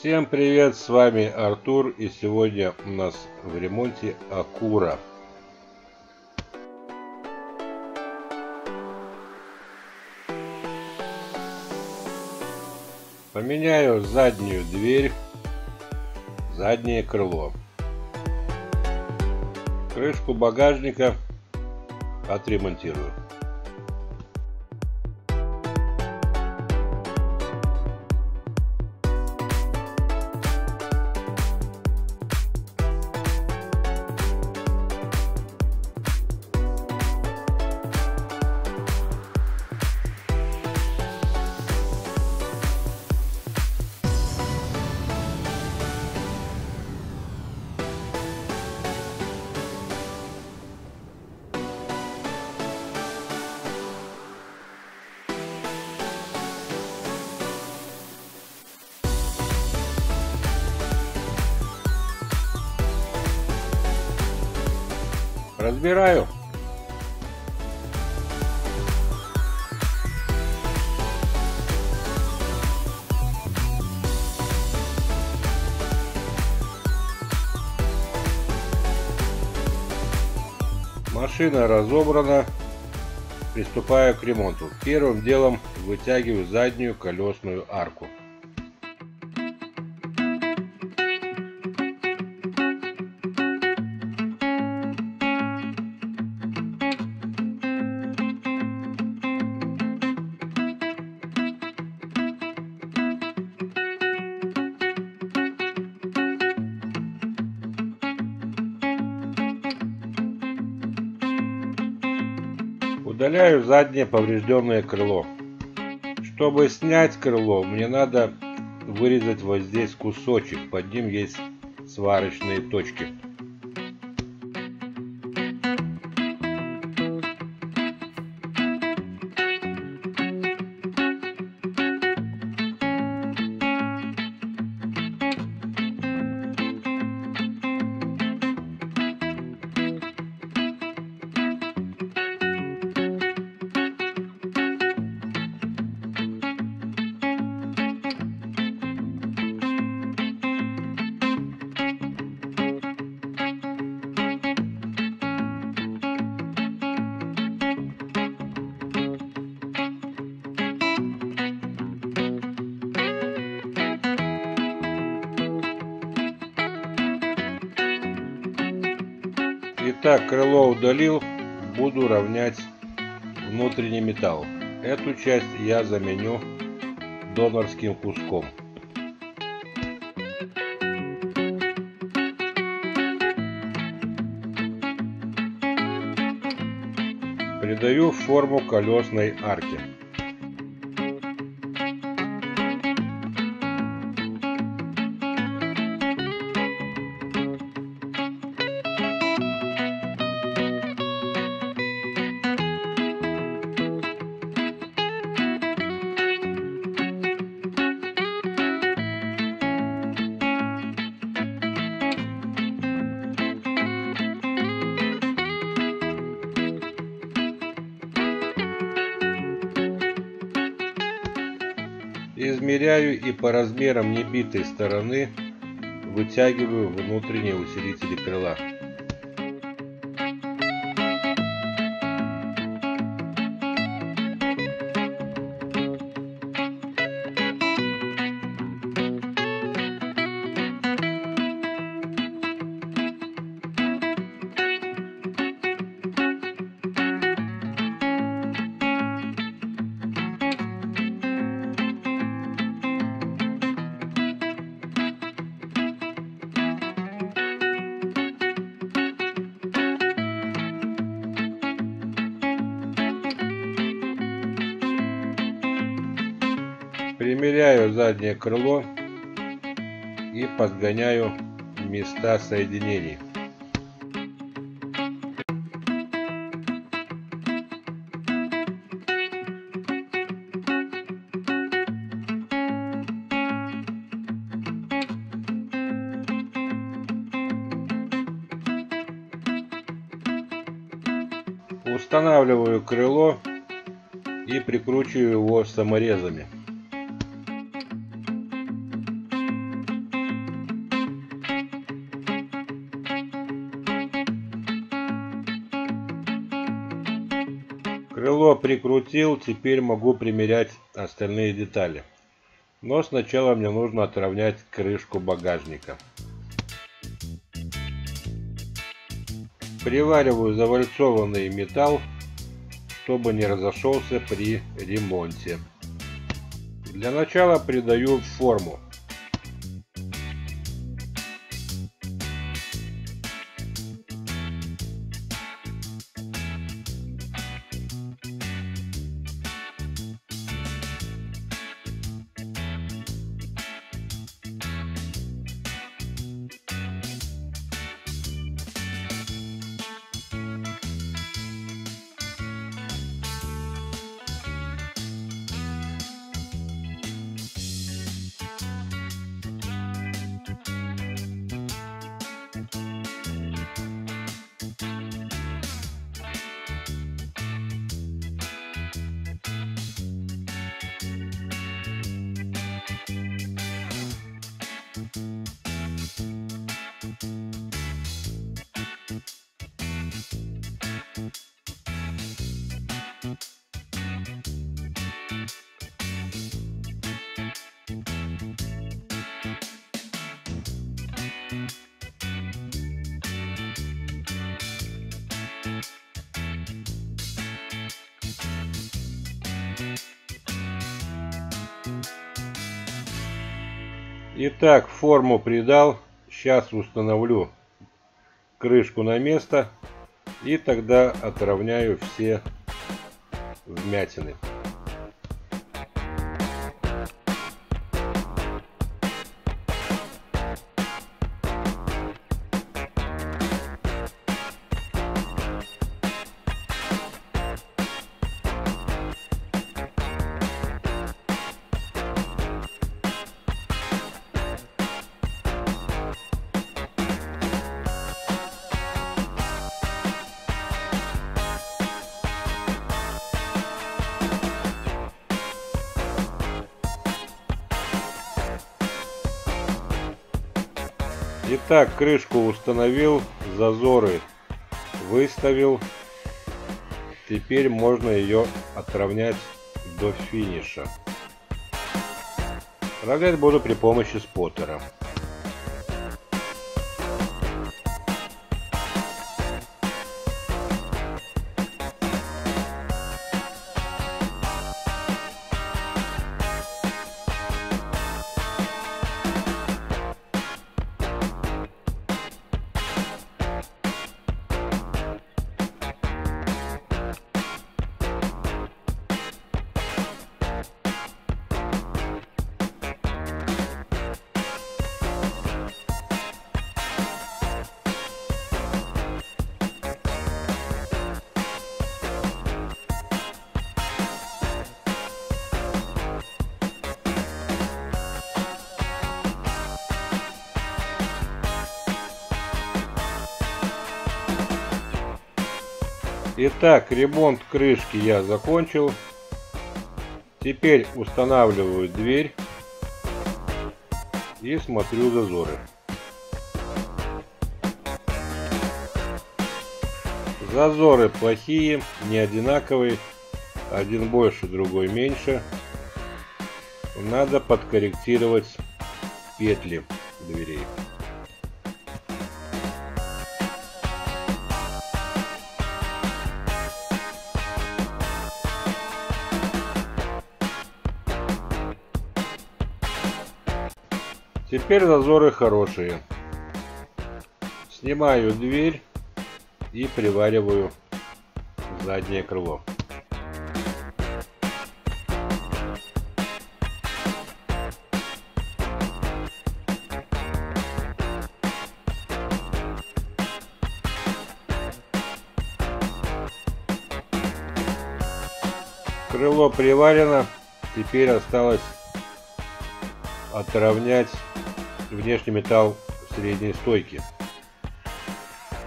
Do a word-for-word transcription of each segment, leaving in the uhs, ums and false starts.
Всем привет, с вами Артур, и сегодня у нас в ремонте Acura. Поменяю заднюю дверь, заднее крыло, крышку багажника отремонтирую. Разбираю. Машина разобрана. Приступаю к ремонту. Первым делом вытягиваю заднюю колесную арку. Удаляю заднее поврежденное крыло. Чтобы снять крыло, мне надо вырезать вот здесь кусочек. Под ним есть сварочные точки. Итак, крыло удалил, буду равнять внутренний металл. Эту часть я заменю донорским куском. Придаю форму колесной арки. Измеряю и по размерам небитой стороны вытягиваю внутренние усилители крыла. Примеряю заднее крыло и подгоняю места соединений. Устанавливаю крыло и прикручиваю его саморезами. Крыло прикрутил, теперь могу примерять остальные детали. Но сначала мне нужно отровнять крышку багажника. Привариваю завальцованный металл, чтобы не разошелся при ремонте. Для начала придаю форму. Итак, форму придал, сейчас установлю крышку на место и тогда отровняю все вмятины. Итак, крышку установил, зазоры выставил. Теперь можно ее отровнять до финиша. Отровнять буду при помощи споттера. Итак, ремонт крышки я закончил. Теперь устанавливаю дверь и смотрю зазоры. Зазоры плохие, не одинаковые. Один больше, другой меньше. Надо подкорректировать петли дверей. Теперь зазоры хорошие. Снимаю дверь и привариваю заднее крыло. Крыло приварено. Теперь осталось отровнять внешний металл средней стойки.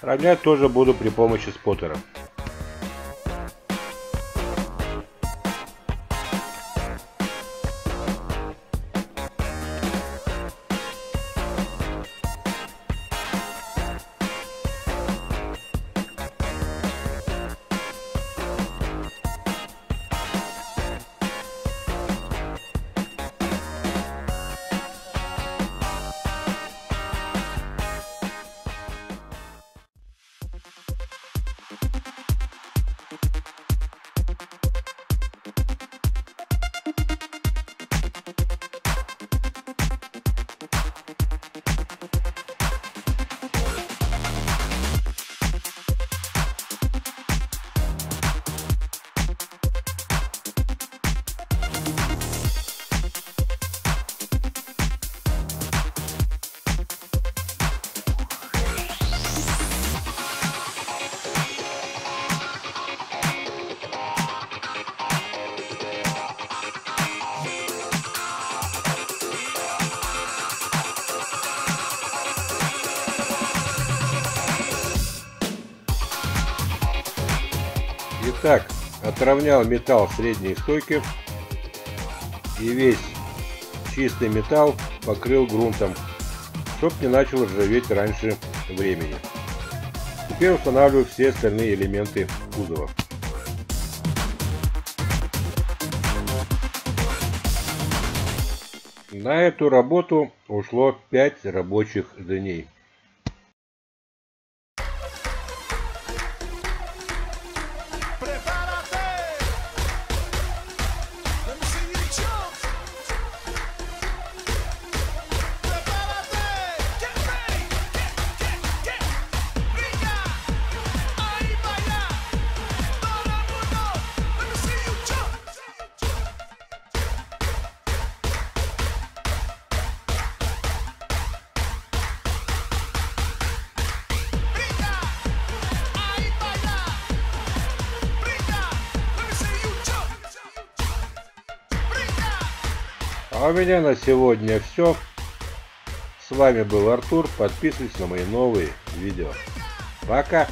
Равнять тоже буду при помощи споттера. Так, отровнял металл средней стойки, и весь чистый металл покрыл грунтом, чтоб не начал ржаветь раньше времени. Теперь устанавливаю все остальные элементы кузова. На эту работу ушло пять рабочих дней. А у меня на сегодня все. С вами был Артур. Подписывайтесь на мои новые видео. Пока!